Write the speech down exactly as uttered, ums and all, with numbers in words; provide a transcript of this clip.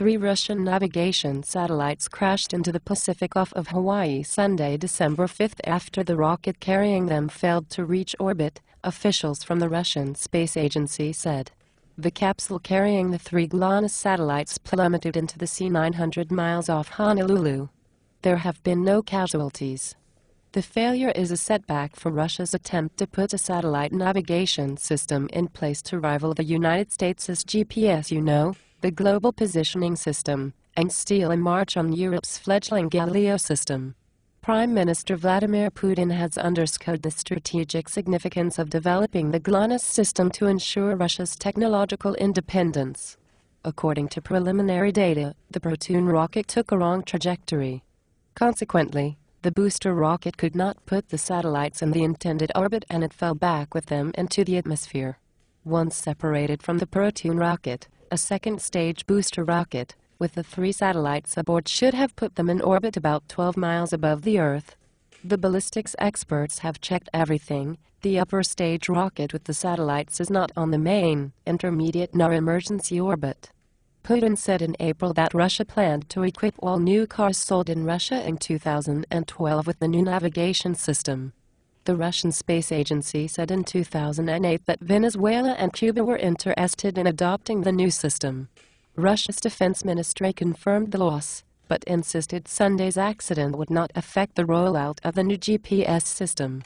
three Russian navigation satellites crashed into the Pacific off of Hawaii Sunday, December fifth after the rocket carrying them failed to reach orbit, officials from the Russian Space Agency said. The capsule carrying the three GLONASS satellites plummeted into the sea nine hundred miles off Honolulu. There have been no casualties. The failure is a setback for Russia's attempt to put a satellite navigation system in place to rival the United States' G P S, you know, the global positioning system, and steal a march on Europe's fledgling Galileo system. Prime Minister Vladimir Putin has underscored the strategic significance of developing the GLONASS system to ensure Russia's technological independence. According to preliminary data, the Proton rocket took a wrong trajectory. Consequently, the booster rocket could not put the satellites in the intended orbit and it fell back with them into the atmosphere. Once separated from the Proton rocket, a second-stage booster rocket, with the three satellites aboard, should have put them in orbit about twelve miles above the Earth. The ballistics experts have checked everything. The upper-stage rocket with the satellites is not on the main, intermediate nor emergency orbit. Putin said in April that Russia planned to equip all new cars sold in Russia in two thousand twelve with the new navigation system. The Russian Space Agency said in two thousand eight that Venezuela and Cuba were interested in adopting the new system. Russia's defense ministry confirmed the loss, but insisted Sunday's accident would not affect the rollout of the new G P S system.